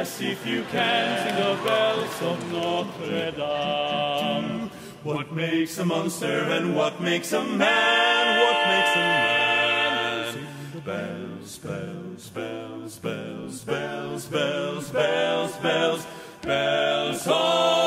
Yes, if you can, sing the bells of Notre Dame. What makes a monster and what makes a man? What makes a man? Bells, bells, bells, bells, bells, bells, bells, bells, bells, bells.